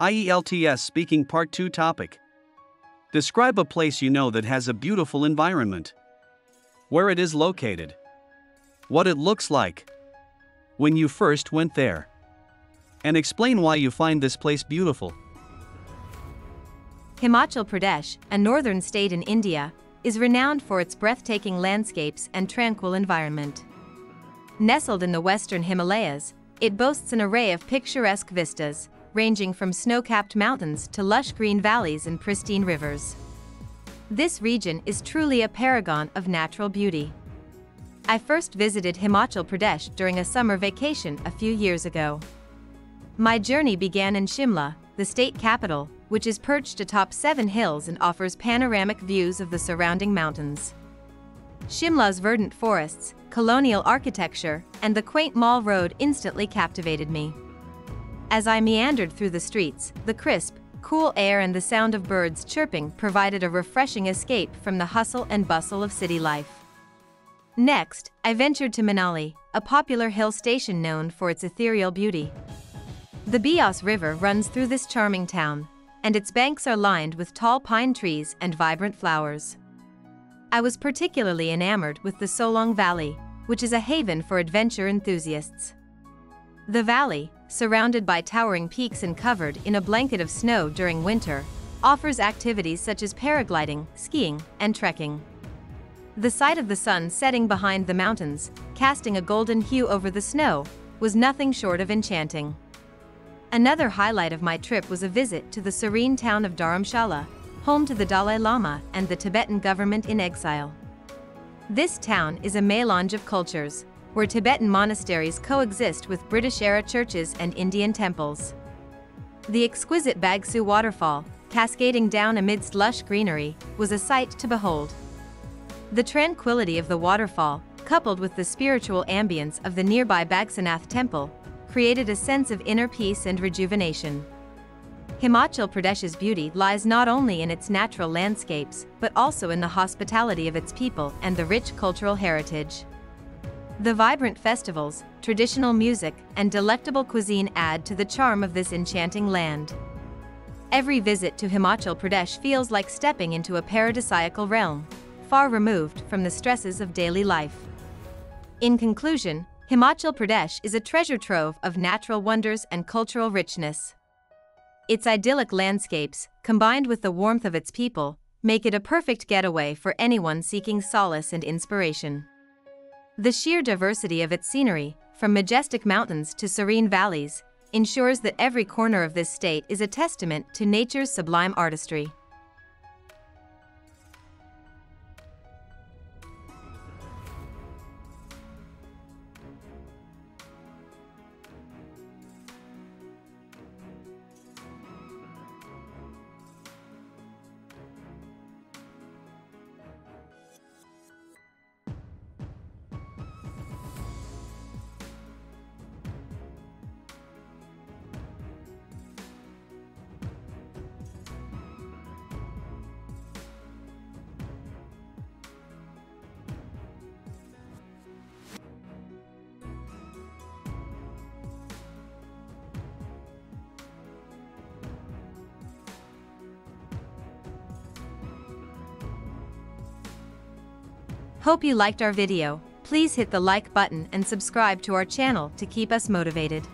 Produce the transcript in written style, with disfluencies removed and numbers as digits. IELTS Speaking Part 2 Topic. Describe a place you know that has a beautiful environment. Where it is located. What it looks like. When you first went there. And explain why you find this place beautiful. Himachal Pradesh, a northern state in India, is renowned for its breathtaking landscapes and tranquil environment. Nestled in the western Himalayas, it boasts an array of picturesque vistas, ranging from snow-capped mountains to lush green valleys and pristine rivers. This region is truly a paragon of natural beauty. I first visited Himachal Pradesh during a summer vacation a few years ago. My journey began in Shimla, the state capital, which is perched atop 7 hills and offers panoramic views of the surrounding mountains. Shimla's verdant forests, colonial architecture, and the quaint mall road instantly captivated me. As I meandered through the streets, the crisp, cool air and the sound of birds chirping provided a refreshing escape from the hustle and bustle of city life. Next, I ventured to Manali, a popular hill station known for its ethereal beauty. The Beas River runs through this charming town, and its banks are lined with tall pine trees and vibrant flowers. I was particularly enamored with the Solang Valley, which is a haven for adventure enthusiasts. The valley, surrounded by towering peaks and covered in a blanket of snow during winter, offers activities such as paragliding, skiing, and trekking. The sight of the sun setting behind the mountains, casting a golden hue over the snow, was nothing short of enchanting. Another highlight of my trip was a visit to the serene town of Dharamshala, home to the Dalai Lama and the Tibetan government in exile. This town is a melange of cultures, where Tibetan monasteries coexist with British-era churches and Indian temples. The exquisite Bagsu waterfall, cascading down amidst lush greenery, was a sight to behold. The tranquility of the waterfall, coupled with the spiritual ambience of the nearby Bagsanath temple, created a sense of inner peace and rejuvenation. Himachal Pradesh's beauty lies not only in its natural landscapes, but also in the hospitality of its people and the rich cultural heritage. The vibrant festivals, traditional music, and delectable cuisine add to the charm of this enchanting land. Every visit to Himachal Pradesh feels like stepping into a paradisiacal realm, far removed from the stresses of daily life. In conclusion, Himachal Pradesh is a treasure trove of natural wonders and cultural richness. Its idyllic landscapes, combined with the warmth of its people, make it a perfect getaway for anyone seeking solace and inspiration. The sheer diversity of its scenery, from majestic mountains to serene valleys, ensures that every corner of this state is a testament to nature's sublime artistry. Hope you liked our video. Please hit the like button and subscribe to our channel to keep us motivated.